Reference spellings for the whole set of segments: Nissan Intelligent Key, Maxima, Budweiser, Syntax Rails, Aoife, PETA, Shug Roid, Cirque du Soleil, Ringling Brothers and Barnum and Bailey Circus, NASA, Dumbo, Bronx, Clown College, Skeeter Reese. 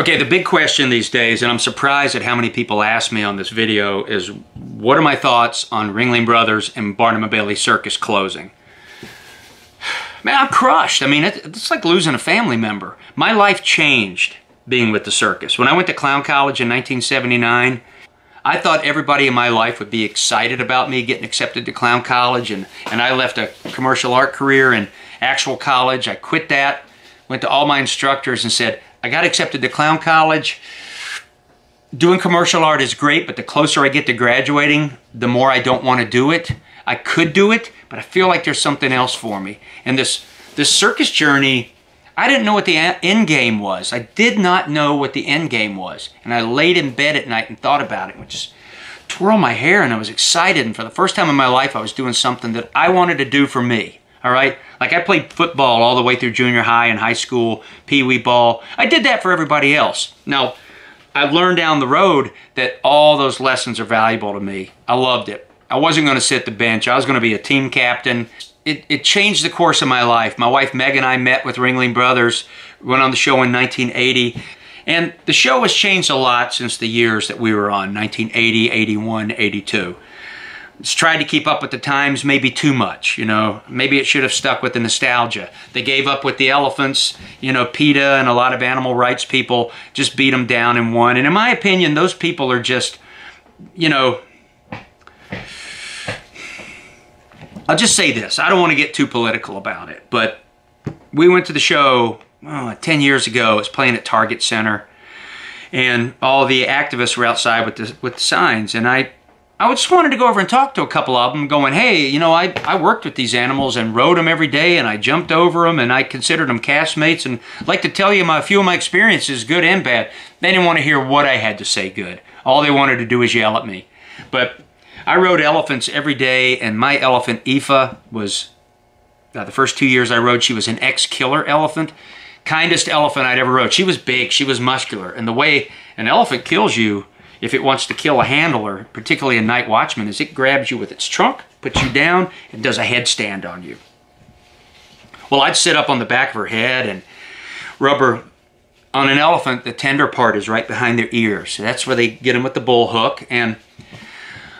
Okay, the big question these days, and I'm surprised at how many people ask me on this video, is what are my thoughts on Ringling Brothers and Barnum and Bailey Circus closing? Man, I'm crushed. I mean, it's like losing a family member. My life changed being with the circus. When I went to Clown College in 1979, I thought everybody in my life would be excited about me getting accepted to Clown College, and I left a commercial art career in actual college. I quit that, went to all my instructors and said, I got accepted to Clown College. Doing commercial art is great, but the closer I get to graduating, the more I don't want to do it. I could do it, but I feel like there's something else for me. And this circus journey, I didn't know what the end game was. I did not know what the end game was. And I laid in bed at night and thought about it, and would just twirl my hair, and I was excited. And for the first time in my life, I was doing something that I wanted to do for me, all right? Like, I played football all the way through junior high and high school, pee-wee ball. I did that for everybody else. Now, I learned down the road that all those lessons are valuable to me. I loved it. I wasn't going to sit the bench. I was going to be a team captain. It changed the course of my life. My wife Meg and I met with Ringling Brothers. We went on the show in 1980. And the show has changed a lot since the years that we were on, 1980, 81, 82. It's tried to keep up with the times, maybe too much, you know. Maybe it should have stuck with the nostalgia. They gave up with the elephants, you know, PETA and a lot of animal rights people just beat them down and won. And in my opinion, those people are just, you know, I'll just say this. I don't want to get too political about it, but we went to the show 10 years ago. It was playing at Target Center, and all the activists were outside with the signs, and I just wanted to go over and talk to a couple of them going, hey, you know, I worked with these animals and rode them every day, and I jumped over them, and I considered them castmates, and I'd like to tell you a few of my experiences, good and bad. They didn't want to hear what I had to say good. All they wanted to do was yell at me. But I rode elephants every day, and my elephant, Aoife, was, the first 2 years I rode, she was an ex-killer elephant. Kindest elephant I'd ever rode. She was big, she was muscular, and the way an elephant kills you, if it wants to kill a handler, particularly a night watchman, is it grabs you with its trunk, puts you down, and does a headstand on you. Well, I'd sit up on the back of her head and rubber. On an elephant, the tender part is right behind their ears. So that's where they get them with the bull hook. And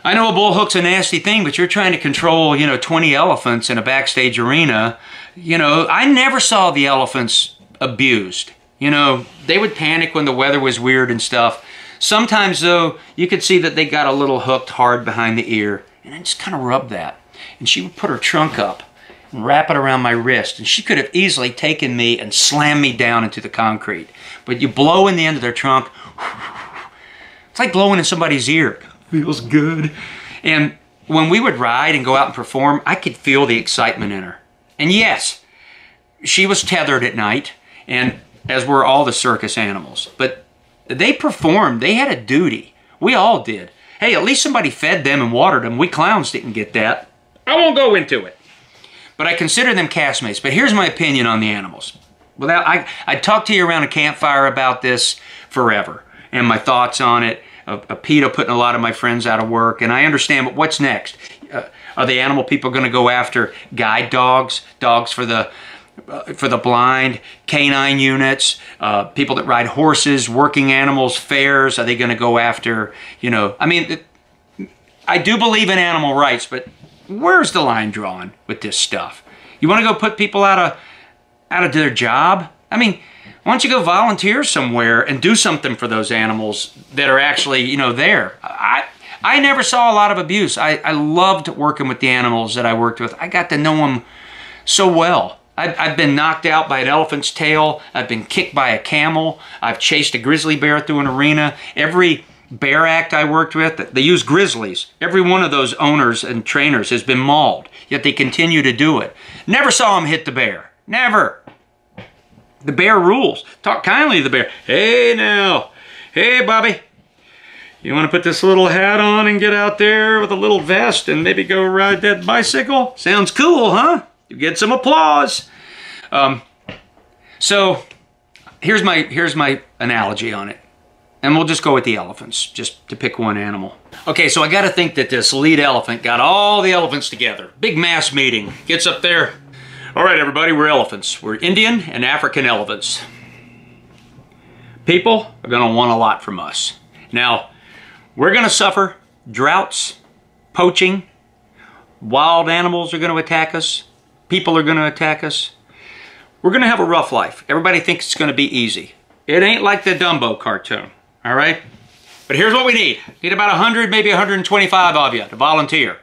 I know a bull hook's a nasty thing, but you're trying to control, you know, 20 elephants in a backstage arena. You know, I never saw the elephants abused. You know, they would panic when the weather was weird and stuff. Sometimes, though, you could see that they got a little hooked hard behind the ear, and I just kind of rubbed that. And she would put her trunk up and wrap it around my wrist, and she could have easily taken me and slammed me down into the concrete. But you blow in the end of their trunk, it's like blowing in somebody's ear. Feels good. And when we would ride and go out and perform, I could feel the excitement in her. And yes, she was tethered at night, and as were all the circus animals. But they performed. They had a duty. We all did. Hey, at least somebody fed them and watered them. We clowns didn't get that. I won't go into it. But I consider them castmates. But here's my opinion on the animals. Without, I talked to you around a campfire about this forever, and my thoughts on it. A PETA putting a lot of my friends out of work, and I understand, but what's next? Are the animal people going to go after guide dogs, dogs for the blind, canine units, people that ride horses, working animals, fairs? Are they going to go after, you know, I mean, I do believe in animal rights, but where's the line drawn with this stuff? You want to go put people out of their job? I mean, why don't you go volunteer somewhere and do something for those animals that are actually, you know, there? I never saw a lot of abuse. I loved working with the animals that I worked with. I got to know them so well. I've been knocked out by an elephant's tail. I've been kicked by a camel. I've chased a grizzly bear through an arena. Every bear act I worked with, they use grizzlies. Every one of those owners and trainers has been mauled, yet they continue to do it. Never saw them hit the bear. Never. The bear rules. Talk kindly to the bear. Hey now. Hey, Bobby. You want to put this little hat on and get out there with a little vest and maybe go ride that bicycle? Sounds cool, huh? You get some applause. So here's my analogy on it. And we'll just go with the elephants, just to pick one animal. Okay, so I got to think that this lead elephant got all the elephants together. Big mass meeting. Gets up there. All right, everybody, we're elephants. We're Indian and African elephants. people are going to want a lot from us. Now, we're going to suffer droughts, poaching, wild animals are going to attack us, people are going to attack us. We're going to have a rough life. Everybody thinks it's going to be easy. It ain't like the Dumbo cartoon, all right? But here's what we need. Need about 100, maybe 125 of you to volunteer.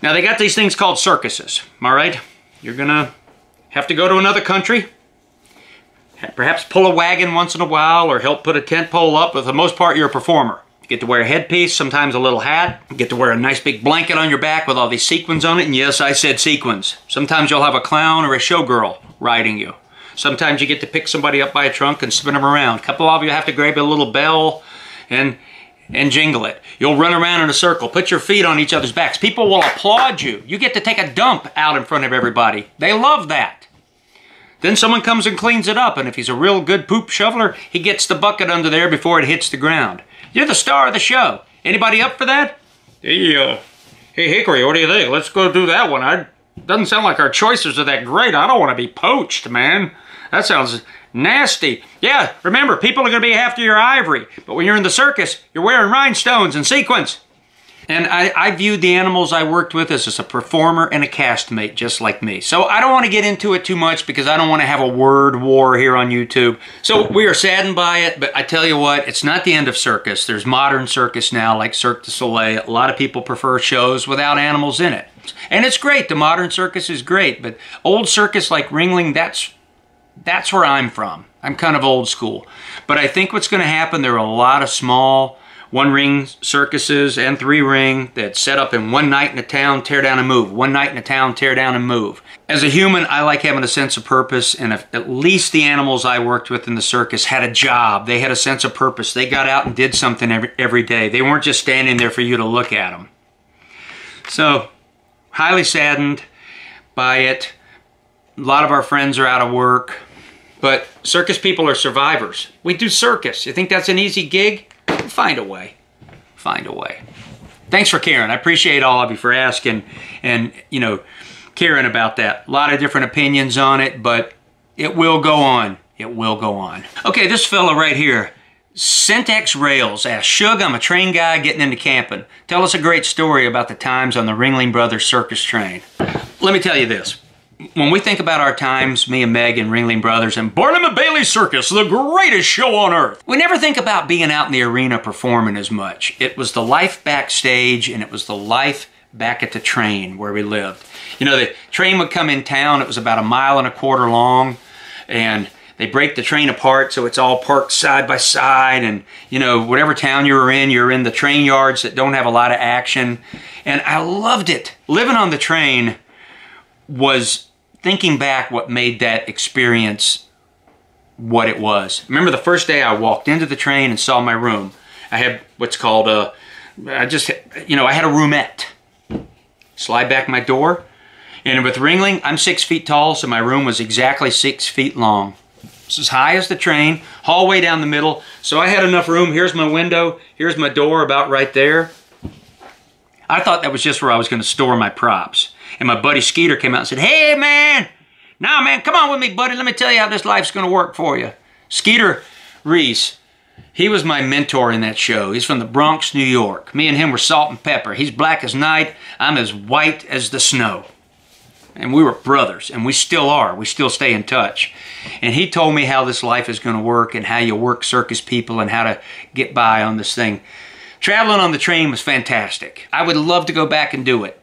Now, they got these things called circuses, all right? You're going to have to go to another country, perhaps pull a wagon once in a while or help put a tent pole up. For the most part, you're a performer. You get to wear a headpiece, sometimes a little hat. You get to wear a nice big blanket on your back with all these sequins on it. And yes, I said sequins. Sometimes you'll have a clown or a showgirl riding you. Sometimes you get to pick somebody up by a trunk and spin them around. A couple of you have to grab a little bell and jingle it. You'll run around in a circle. Put your feet on each other's backs. People will applaud you. You get to take a dump out in front of everybody. They love that. Then someone comes and cleans it up, and if he's a real good poop shoveler, he gets the bucket under there before it hits the ground. You're the star of the show. Anybody up for that? Hey, hey Hickory, what do you think? Let's go do that one. Doesn't sound like our choices are that great. I don't want to be poached, man. That sounds nasty. Yeah, remember, people are going to be after your ivory, but when you're in the circus, you're wearing rhinestones and sequins. And I viewed the animals I worked with as a performer and a castmate, just like me. So I don't want to get into it too much because I don't want to have a word war here on YouTube. So we are saddened by it, but I tell you what, it's not the end of circus. There's modern circus now, like Cirque du Soleil. A lot of people prefer shows without animals in it. And it's great. The modern circus is great, but old circus like Ringling, that's where I'm from. I'm kind of old school. But I think what's going to happen, there are a lot of small one-ring circuses and three-ring that set up in one night in a town, tear down and move. One night in a town, tear down and move. As a human, I like having a sense of purpose, and if at least the animals I worked with in the circus had a job. They had a sense of purpose. They got out and did something every day. They weren't just standing there for you to look at them. So, highly saddened by it. A lot of our friends are out of work, but circus people are survivors. We do circus. You think that's an easy gig? Find a way. Find a way. Thanks for caring. I appreciate all of you for asking and, you know, caring about that. A lot of different opinions on it, but it will go on. It will go on. Okay, this fella right here, Syntax Rails, asked, Shug, I'm a train guy getting into camping. Tell us a great story about the times on the Ringling Brothers circus train. Let me tell you this. When we think about our times, me and Meg and Ringling Brothers and Barnum and Bailey Circus, the greatest show on earth, we never think about being out in the arena performing as much. It was the life backstage, and it was the life back at the train where we lived. You know, the train would come in town. It was about 1.25 miles long, and they break the train apart so it's all parked side by side, and, you know, whatever town you were in, you're in the train yards that don't have a lot of action, and I loved it. Living on the train was thinking back what made that experience what it was. Remember the first day I walked into the train and saw my room. I had what's called I had a roomette. Slide back my door, and with Ringling, I'm 6 feet tall, so my room was exactly 6 feet long. It's as high as the train, hallway down the middle, so I had enough room. Here's my window, here's my door about right there. I thought that was just where I was going to store my props. And my buddy Skeeter came out and said, hey, man, nah, man, come on with me, buddy. Let me tell you how this life's going to work for you. Skeeter Reese, he was my mentor in that show. He's from the Bronx, New York. Me and him were salt and pepper. He's black as night. I'm as white as the snow. And we were brothers, and we still are. We still stay in touch. And he told me how this life is going to work and how you work circus people and how to get by on this thing. Traveling on the train was fantastic. I would love to go back and do it.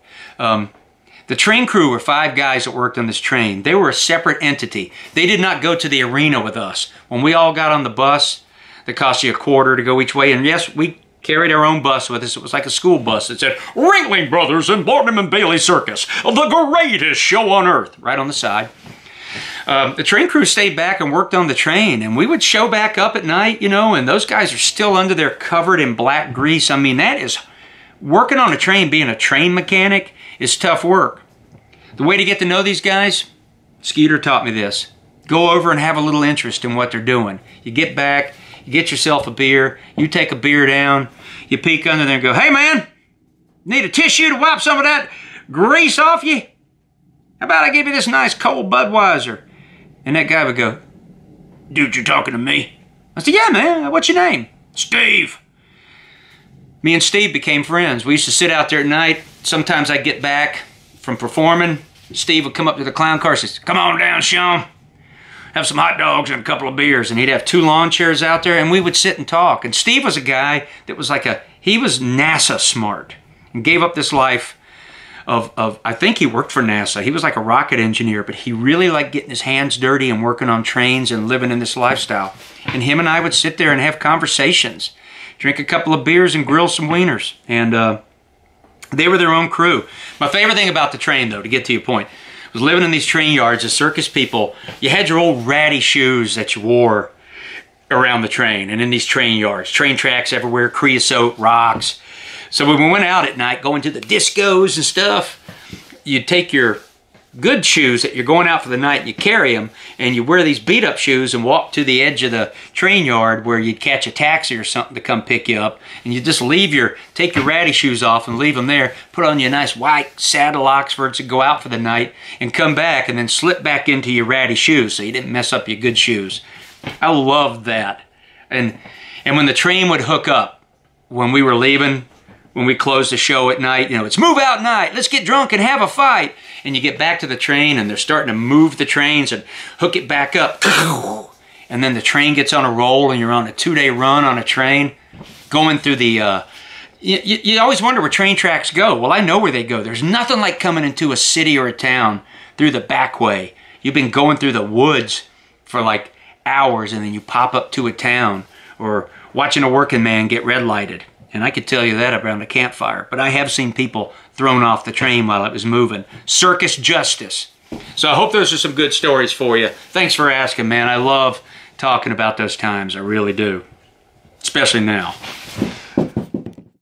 The train crew were 5 guys that worked on this train. They were a separate entity. They did not go to the arena with us. When we all got on the bus, it cost you $0.25 to go each way. And yes, we carried our own bus with us. It was like a school bus that said, Ringling Brothers and Barnum and Bailey Circus, the greatest show on earth, right on the side. The train crew stayed back and worked on the train, and we would show back up at night, you know, and those guys are still under there covered in black grease. I mean, that is, working on a train, being a train mechanic, is tough work. The way to get to know these guys, Skeeter taught me this. Go over and have a little interest in what they're doing. You get back, you get yourself a beer, you take a beer down, you peek under there and go, hey man, need a tissue to wipe some of that grease off you? How about I give you this nice cold Budweiser? And that guy would go, dude, you're talking to me? I said, yeah, man, what's your name? Steve. Me and Steve became friends. We used to sit out there at night. Sometimes I'd get back from performing. Steve would come up to the clown car and say, come on down, Sean. Have some hot dogs and a couple of beers. And he'd have two lawn chairs out there, and we would sit and talk. And Steve was a guy that was like a, he was NASA smart and gave up this life of I think he worked for NASA. He was like a rocket engineer, but he really liked getting his hands dirty and working on trains and living in this lifestyle. And him and I would sit there and have conversations, drink a couple of beers and grill some wieners. And they were their own crew. My favorite thing about the train, though, to get to your point, was living in these train yards as circus people, you had your old ratty shoes that you wore around the train and in these train yards, train tracks everywhere, creosote, rocks. So when we went out at night, going to the discos and stuff, you take your good shoes that you're going out for the night and you carry them, and you wear these beat up shoes and walk to the edge of the train yard where you'd catch a taxi or something to come pick you up, and you just leave your, take your ratty shoes off and leave them there, put on your nice white saddle Oxfords and go out for the night and come back and then slip back into your ratty shoes so you didn't mess up your good shoes. I loved that. And when the train would hook up, when we were leaving, when we closed the show at night, you know, it's move out night, let's get drunk and have a fight. And you get back to the train and they're starting to move the trains and hook it back up. And then the train gets on a roll and you're on a two-day run on a train going through the... you always wonder where train tracks go. Well, I know where they go. There's nothing like coming into a city or a town through the back way. You've been going through the woods for like hours and then you pop up to a town, or watching a working man get red-lighted. And I could tell you that around a campfire. But I have seen people thrown off the train while it was moving. Circus justice. So I hope those are some good stories for you. Thanks for asking, man. I love talking about those times. I really do. Especially now.